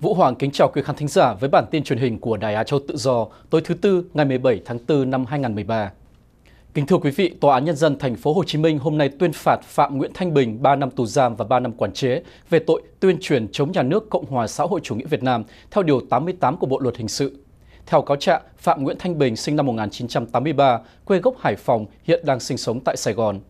Vũ Hoàng kính chào quý khán thính giả với bản tin truyền hình của Đài Á Châu Tự Do tối thứ Tư ngày 17 tháng 4 năm 2013. Kính thưa quý vị, Tòa án Nhân dân Thành phố Hồ Chí Minh hôm nay tuyên phạt Phạm Nguyễn Thanh Bình 3 năm tù giam và 3 năm quản chế về tội tuyên truyền chống nhà nước Cộng hòa xã hội chủ nghĩa Việt Nam theo Điều 88 của Bộ Luật Hình sự. Theo cáo trạng, Phạm Nguyễn Thanh Bình sinh năm 1983, quê gốc Hải Phòng, hiện đang sinh sống tại Sài Gòn.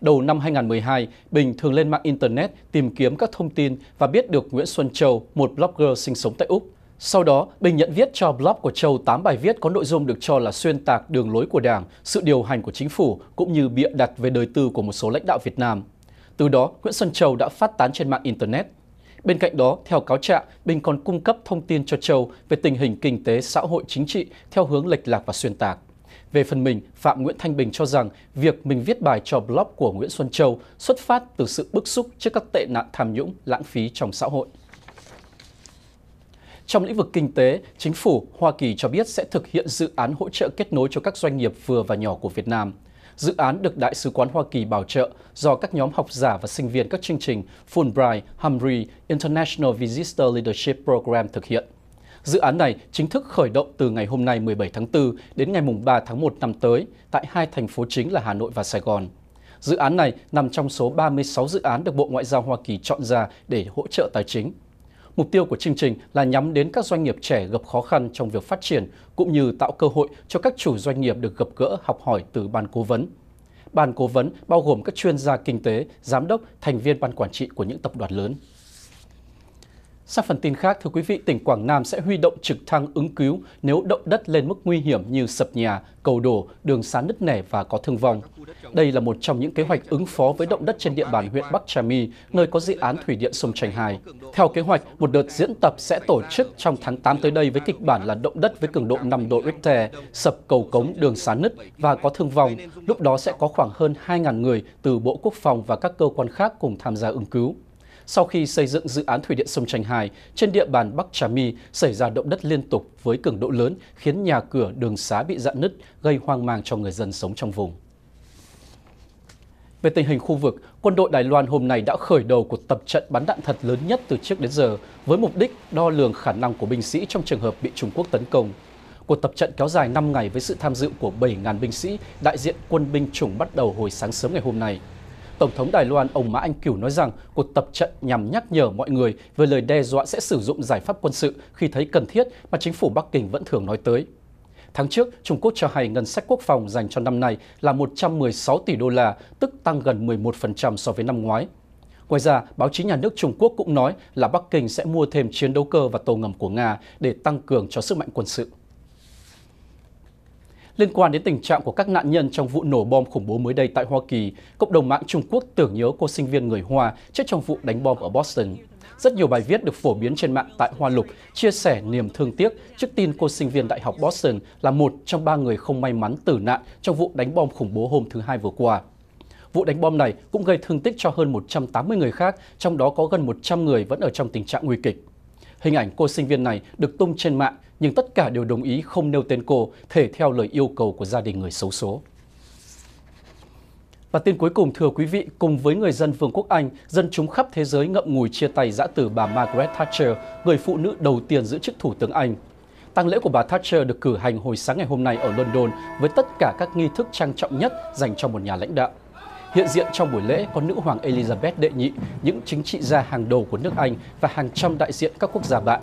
Đầu năm 2012, Bình thường lên mạng Internet tìm kiếm các thông tin và biết được Nguyễn Xuân Châu, một blogger sinh sống tại Úc. Sau đó, Bình nhận viết cho blog của Châu 8 bài viết có nội dung được cho là xuyên tạc đường lối của Đảng, sự điều hành của chính phủ, cũng như bịa đặt về đời tư của một số lãnh đạo Việt Nam. Từ đó, Nguyễn Xuân Châu đã phát tán trên mạng Internet. Bên cạnh đó, theo cáo trạng, Bình còn cung cấp thông tin cho Châu về tình hình kinh tế, xã hội, chính trị theo hướng lệch lạc và xuyên tạc. Về phần mình, Phạm Nguyễn Thanh Bình cho rằng việc mình viết bài cho blog của Nguyễn Xuân Châu xuất phát từ sự bức xúc trước các tệ nạn tham nhũng, lãng phí trong xã hội. Trong lĩnh vực kinh tế, chính phủ Hoa Kỳ cho biết sẽ thực hiện dự án hỗ trợ kết nối cho các doanh nghiệp vừa và nhỏ của Việt Nam. Dự án được Đại sứ quán Hoa Kỳ bảo trợ do các nhóm học giả và sinh viên các chương trình Fulbright, Humphrey, International Visitor Leadership Program thực hiện. Dự án này chính thức khởi động từ ngày hôm nay 17 tháng 4 đến ngày 3 tháng 1 năm tới tại hai thành phố chính là Hà Nội và Sài Gòn. Dự án này nằm trong số 36 dự án được Bộ Ngoại giao Hoa Kỳ chọn ra để hỗ trợ tài chính. Mục tiêu của chương trình là nhắm đến các doanh nghiệp trẻ gặp khó khăn trong việc phát triển, cũng như tạo cơ hội cho các chủ doanh nghiệp được gặp gỡ, học hỏi từ ban cố vấn. Ban cố vấn bao gồm các chuyên gia kinh tế, giám đốc, thành viên ban quản trị của những tập đoàn lớn. Sang phần tin khác, thưa quý vị, tỉnh Quảng Nam sẽ huy động trực thăng ứng cứu nếu động đất lên mức nguy hiểm như sập nhà, cầu đổ, đường sá nứt nẻ và có thương vong. Đây là một trong những kế hoạch ứng phó với động đất trên địa bàn huyện Bắc Trà My, nơi có dự án thủy điện Sông Tranh II. Theo kế hoạch, một đợt diễn tập sẽ tổ chức trong tháng 8 tới đây với kịch bản là động đất với cường độ 5 độ Richter, sập cầu cống, đường sá nứt và có thương vong. Lúc đó sẽ có khoảng hơn 2.000 người từ Bộ Quốc phòng và các cơ quan khác cùng tham gia ứng cứu. Sau khi xây dựng dự án thủy điện Sông Tranh II, trên địa bàn Bắc Trà My xảy ra động đất liên tục với cường độ lớn, khiến nhà cửa, đường xá bị rạn nứt, gây hoang mang cho người dân sống trong vùng. Về tình hình khu vực, quân đội Đài Loan hôm nay đã khởi đầu cuộc tập trận bắn đạn thật lớn nhất từ trước đến giờ, với mục đích đo lường khả năng của binh sĩ trong trường hợp bị Trung Quốc tấn công. Cuộc tập trận kéo dài 5 ngày với sự tham dự của 7.000 binh sĩ, đại diện quân binh chủng bắt đầu hồi sáng sớm ngày hôm nay. Tổng thống Đài Loan ông Mã Anh Cửu nói rằng cuộc tập trận nhằm nhắc nhở mọi người về lời đe dọa sẽ sử dụng giải pháp quân sự khi thấy cần thiết mà chính phủ Bắc Kinh vẫn thường nói tới. Tháng trước, Trung Quốc cho hay ngân sách quốc phòng dành cho năm nay là 116 tỷ đô la, tức tăng gần 11% so với năm ngoái. Ngoài ra, báo chí nhà nước Trung Quốc cũng nói là Bắc Kinh sẽ mua thêm chiến đấu cơ và tàu ngầm của Nga để tăng cường cho sức mạnh quân sự. Liên quan đến tình trạng của các nạn nhân trong vụ nổ bom khủng bố mới đây tại Hoa Kỳ, cộng đồng mạng Trung Quốc tưởng nhớ cô sinh viên người Hoa chết trong vụ đánh bom ở Boston. Rất nhiều bài viết được phổ biến trên mạng tại Hoa Lục chia sẻ niềm thương tiếc trước tin cô sinh viên Đại học Boston là một trong 3 người không may mắn tử nạn trong vụ đánh bom khủng bố hôm thứ Hai vừa qua. Vụ đánh bom này cũng gây thương tích cho hơn 180 người khác, trong đó có gần 100 người vẫn ở trong tình trạng nguy kịch. Hình ảnh cô sinh viên này được tung trên mạng, nhưng tất cả đều đồng ý không nêu tên cô, thể theo lời yêu cầu của gia đình người xấu số. Và tin cuối cùng, thưa quý vị, cùng với người dân Vương quốc Anh, dân chúng khắp thế giới ngậm ngùi chia tay giã từ bà Margaret Thatcher, người phụ nữ đầu tiên giữ chức Thủ tướng Anh. Tang lễ của bà Thatcher được cử hành hồi sáng ngày hôm nay ở London với tất cả các nghi thức trang trọng nhất dành cho một nhà lãnh đạo. Hiện diện trong buổi lễ có nữ hoàng Elizabeth Đệ Nhị, những chính trị gia hàng đầu của nước Anh và hàng trăm đại diện các quốc gia bạn.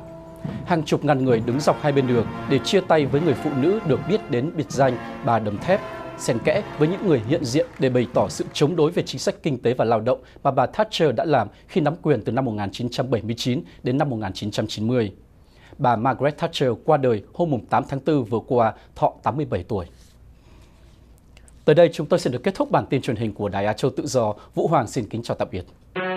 Hàng chục ngàn người đứng dọc hai bên đường để chia tay với người phụ nữ được biết đến biệt danh bà Đấm Thép, xen kẽ với những người hiện diện để bày tỏ sự chống đối về chính sách kinh tế và lao động mà bà Thatcher đã làm khi nắm quyền từ năm 1979 đến năm 1990. Bà Margaret Thatcher qua đời hôm 8 tháng 4 vừa qua, thọ 87 tuổi. Tới đây chúng tôi sẽ được kết thúc bản tin truyền hình của Đài Á Châu Tự Do. Vũ Hoàng xin kính chào tạm biệt.